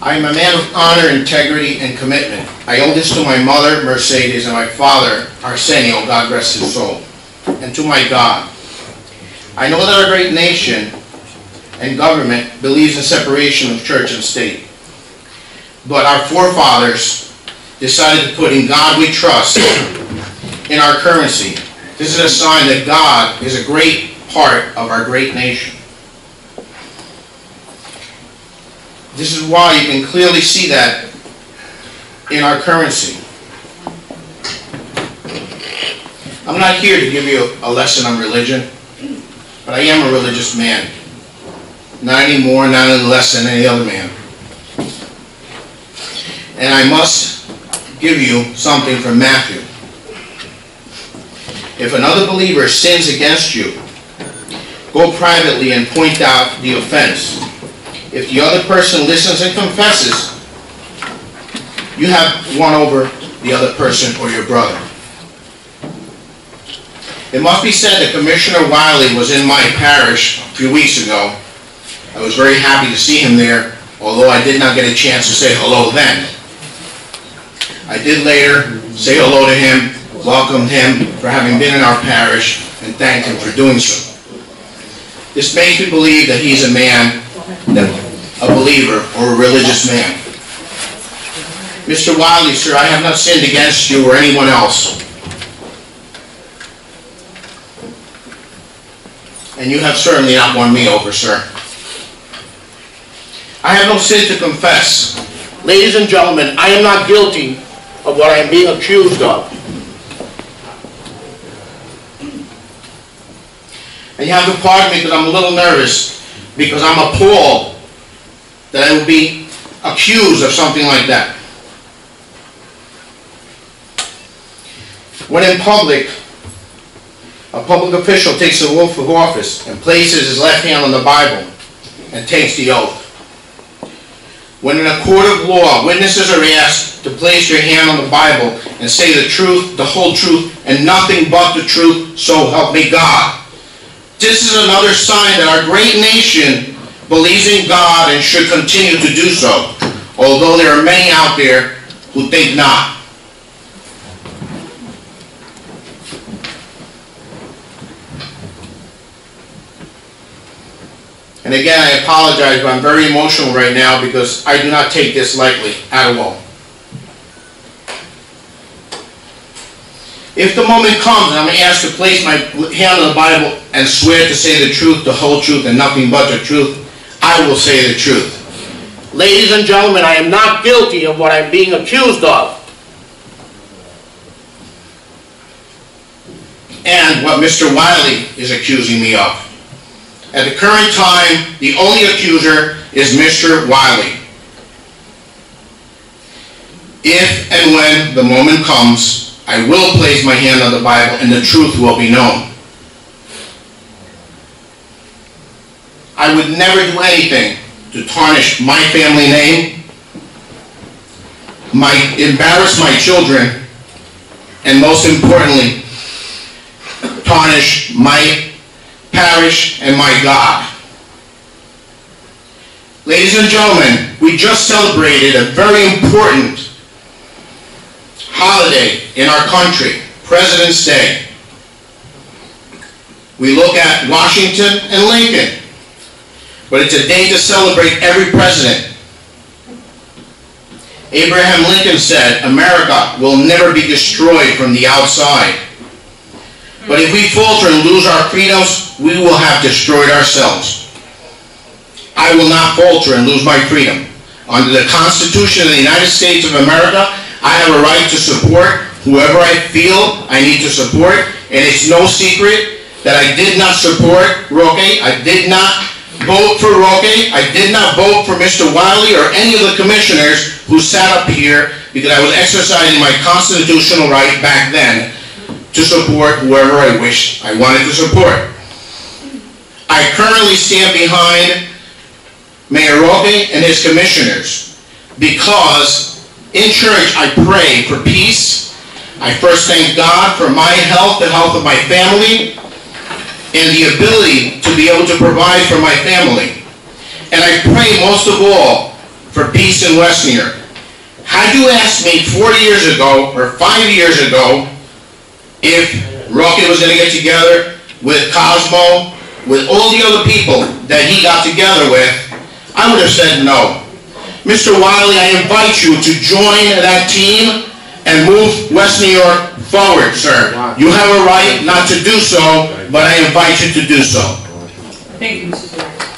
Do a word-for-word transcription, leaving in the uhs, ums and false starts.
I am a man of honor, integrity, and commitment. I owe this to my mother, Mercedes, and my father, Arsenio, God rest his soul, and to my God. I know that our great nation and government believes in separation of church and state, but our forefathers decided to put "in God we trust" in our currency. This is a sign that God is a great part of our great nation. This is why you can clearly see that in our currency. I'm not here to give you a lesson on religion, but I am a religious man. Not any more, not any less than any other man. And I must give you something from Matthew. If another believer sins against you, go privately and point out the offense. If the other person listens and confesses, you have won over the other person or your brother. It must be said that Commissioner Wiley was in my parish a few weeks ago. I was very happy to see him there, although I did not get a chance to say hello then. I did later say hello to him, welcomed him for having been in our parish, and thanked him for doing so. This makes me believe that he's a man, a believer, or a religious man. Mister Wiley, sir, I have not sinned against you or anyone else. And you have certainly not won me over, sir. I have no sin to confess. Ladies and gentlemen, I am not guilty of what I am being accused of. And you have to pardon me because I'm a little nervous, because I'm appalled that I will be accused of something like that. When in public, a public official takes the oath of office and places his left hand on the Bible and takes the oath. When in a court of law, witnesses are asked to place their hand on the Bible and say the truth, the whole truth, and nothing but the truth, so help me God. This is another sign that our great nation believes in God and should continue to do so, although there are many out there who think not. And again, I apologize, but I'm very emotional right now because I do not take this lightly at all. If the moment comes and I'm asked to place my hand on the Bible and swear to say the truth, the whole truth, and nothing but the truth, I will say the truth. Ladies and gentlemen, I am not guilty of what I'm being accused of. And what Mister Wiley is accusing me of. At the current time, the only accuser is Mister Wiley. If and when the moment comes, I will place my hand on the Bible and the truth will be known. I would never do anything to tarnish my family name, my, embarrass my children, and most importantly, tarnish my parish and my God. Ladies and gentlemen, we just celebrated a very important holiday in our country, President's Day. We look at Washington and Lincoln, but it's a day to celebrate every president. Abraham Lincoln said, "America will never be destroyed from the outside. But if we falter and lose our freedoms, we will have destroyed ourselves." I will not falter and lose my freedom. Under the Constitution of the United States of America, I have a right to support whoever I feel I need to support, and it's no secret that I did not support Roque, I did not vote for Roque, I did not vote for Mister Wiley or any of the commissioners who sat up here, because I was exercising my constitutional right back then to support whoever I wished I wanted to support. I currently stand behind Mayor Roque and his commissioners because in church, I pray for peace. I first thank God for my health, the health of my family, and the ability to be able to provide for my family. And I pray most of all for peace in Westmere. Had you asked me forty years ago or five years ago if Roque was going to get together with Cosmo, with all the other people that he got together with, I would have said no. Mister Wiley, I invite you to join that team and move West New York forward, sir. You have a right not to do so, but I invite you to do so. Thank you, Mister Chair.